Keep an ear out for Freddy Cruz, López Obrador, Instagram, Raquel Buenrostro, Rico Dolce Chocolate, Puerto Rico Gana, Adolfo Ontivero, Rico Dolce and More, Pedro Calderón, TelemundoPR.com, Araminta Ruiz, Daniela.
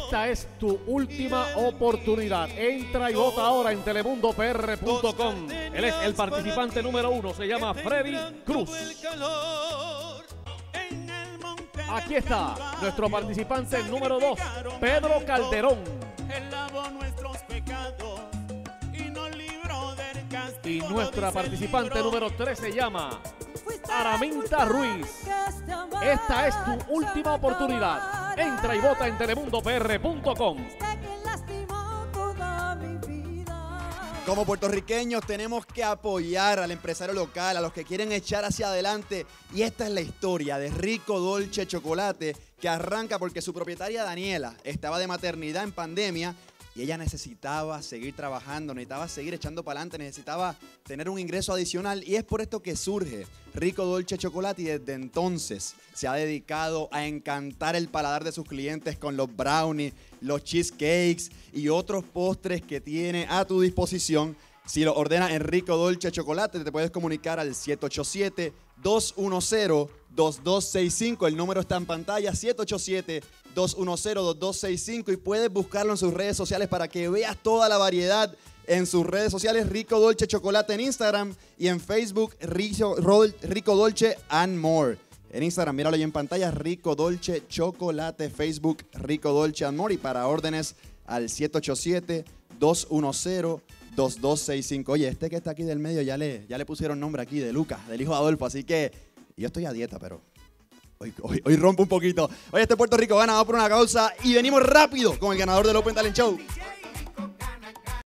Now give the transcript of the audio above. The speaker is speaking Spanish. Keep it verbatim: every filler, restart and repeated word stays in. Esta es tu última oportunidad. Entra y vota ahora en Telemundo P R punto com. Él es el participante número uno. Se llama Freddy Cruz. Aquí está nuestro participante número dos, Pedro Calderón. Y nuestra participante número tres se llama Araminta Ruiz. Esta es tu última oportunidad. Entra y vota en Telemundo P R punto com. Como puertorriqueños tenemos que apoyar al empresario local, a los que quieren echar hacia adelante. Y esta es la historia de Rico Dolce Chocolate, que arranca porque su propietaria Daniela estaba de maternidad en pandemia y ella necesitaba seguir trabajando, necesitaba seguir echando para adelante, necesitaba tener un ingreso adicional. Y es por esto que surge Rico Dolce Chocolate, y desde entonces se ha dedicado a encantar el paladar de sus clientes con los brownies, los cheesecakes y otros postres que tiene a tu disposición. Si lo ordenas en Rico Dolce Chocolate, te puedes comunicar al siete ocho siete, dos uno cero, dos dos seis cinco. El número está en pantalla, siete ocho siete, dos uno cero, dos dos seis cinco. Y puedes buscarlo en sus redes sociales para que veas toda la variedad en sus redes sociales. Rico Dolce Chocolate en Instagram y en Facebook, Rico, Rico Dolce and More. En Instagram, míralo ahí en pantalla, Rico Dolce Chocolate. Facebook, Rico Dolce and More. Y para órdenes al siete ocho siete, dos uno cero, dos dos seis cinco. Oye, este que está aquí del medio ya le, ya le pusieron nombre aquí de Lucas, del hijo de Adolfo, así que yo estoy a dieta, pero hoy, hoy, hoy rompo un poquito. Oye, este Puerto Rico Gana por una causa y venimos rápido con el ganador del Open Talent Show.